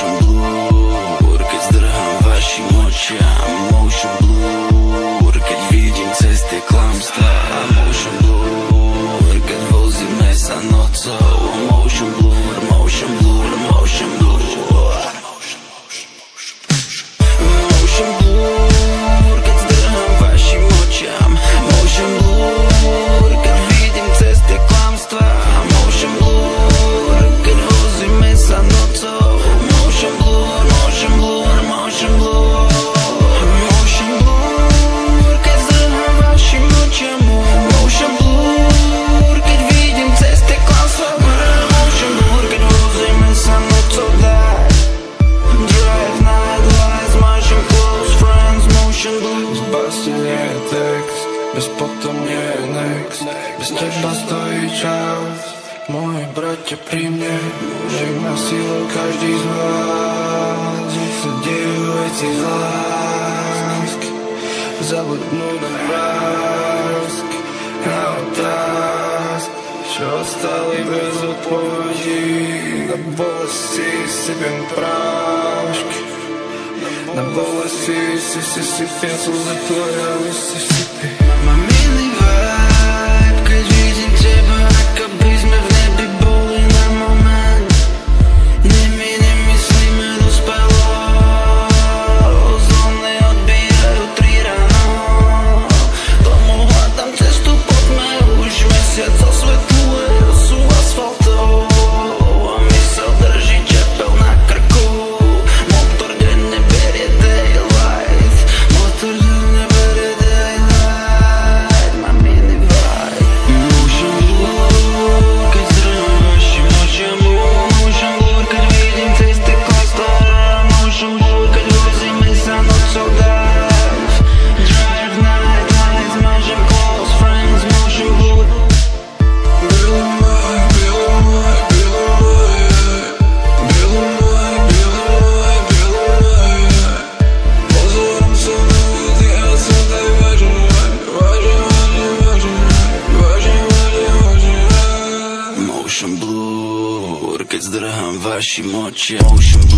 motion blur, oricât zdrăham și nocia. I'm motion blur, oricât vidință este clamsta. I'm motion blur, oricât văzi mesa noță. I'm motion blur, motion blur, motion blur. Motion blur, oricât zdrăham va și mocea.